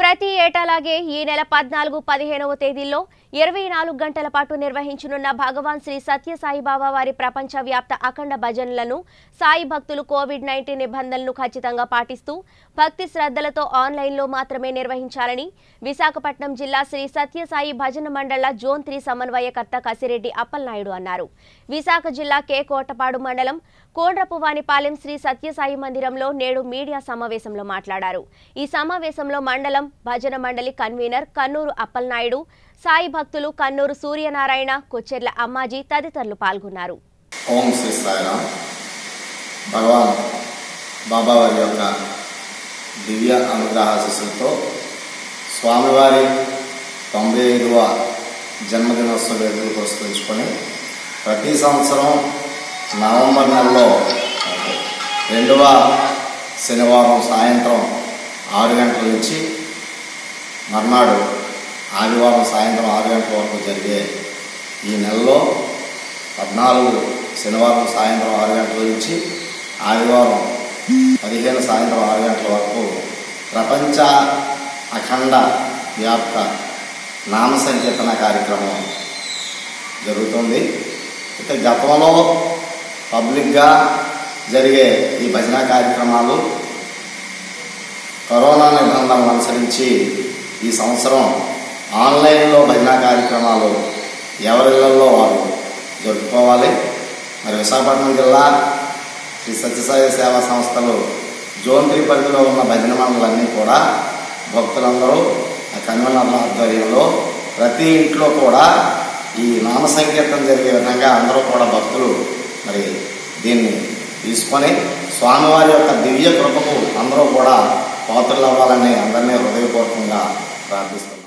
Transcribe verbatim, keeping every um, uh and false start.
ప్రతి ఏటలాగే ఈ నెల పద్నాలుగు పదిహేనవ తేదీల్లో ఇరవై నాలుగు గంటల పాటు నిర్వహించునున్న భగవాన్ శ్రీ సత్యసాయి బాబా వారి ప్రపంచవ్యాప్త అఖండ భజనలను సాయి భక్తులు కోవిడ్ నైన్టీన్ నిబంధనలను ఖచ్చితంగా పాటిస్తూ భక్తి శ్రద్ధలతో ఆన్లైన్ లో మాత్రమే నిర్వహించాలని విశాఖపట్నం జిల్లా శ్రీ సత్యసాయి భజన మండల జోన్ మూడు సమన్వయకర్త కసిరెడ్డి అప్పలనాయుడు అన్నారు। విశాఖ జిల్లా కే కోటపాడు మండలం కోండ్రపువానిపాలెం శ్రీ సత్యసాయి మందిరంలో నేడు మీడియా సమావేశంలో మాట్లాడారు। ఈ సమావేశంలో మండలం భజన మండలి కన్వీనర్ కన్నూర్ అప్పలనాయుడు, సాయి భక్తులు కన్నూర్ सूर्य नारायण कोचेर्ल అమ్మాజీ తదితరులు పాల్గొన్నారు। ఓం శ్రీ సాయిరామ్। భగవాన్ బాబా వారి యొక్క దివ్య అనుగ్రహ ఆశీస్సులతో స్వామివారి తొంభై ఐదవ జన్మదినోత్సవ వేడుకలు పురస్కరించుకొని ప్రతి సంవత్సరం నవంబర్ నెలలో రెండవ శనివారం సాయంత్రం ఆరు గంటల నుంచి మర్నాడు ఆదివారం సాయంత్రం ఆరు గంటల వరకు జరిగే ఈ నెలలో పద్నాలుగు శనివారం సాయంత్రం ఆరు గంటల నుంచి ఆదివారం పదిహేను సాయంత్రం ఆరు గంటల వరకు ప్రపంచ అఖండ వ్యాప్త నామ సంకీర్తన కార్యక్రమం జరుగుతుంది। అయితే గతంలో పబ్లిక్గా జరిగే ఈ భజన కార్యక్రమాలు కరోనా నిబంధనలను అనుసరించి ఈ సంవత్సరం ఆన్లైన్లో భజన కార్యక్రమాలు ఎవరిళ్లలో వారు జరుపుకోవాలి। మరి విశాఖపట్నం జిల్లా శ్రీ సత్యసాయి సేవా సంస్థలు జోన్ మూడు పరిధిలో ఉన్న భజన మండలన్నీ కూడా భక్తులందరూ ఆ కన్వీనర్ల ఆధ్వర్యంలో ప్రతి ఇంట్లో కూడా ఈ నామ సంకీర్తన జరిగే విధంగా అందరూ కూడా భక్తులు మరి దీన్ని తీసుకొని స్వామివారి యొక్క దివ్య కృపకు అందరూ కూడా పాత్రలు అవ్వాలని అందరినీ హృదయపూర్వకంగా ప్రార్థిస్తారు।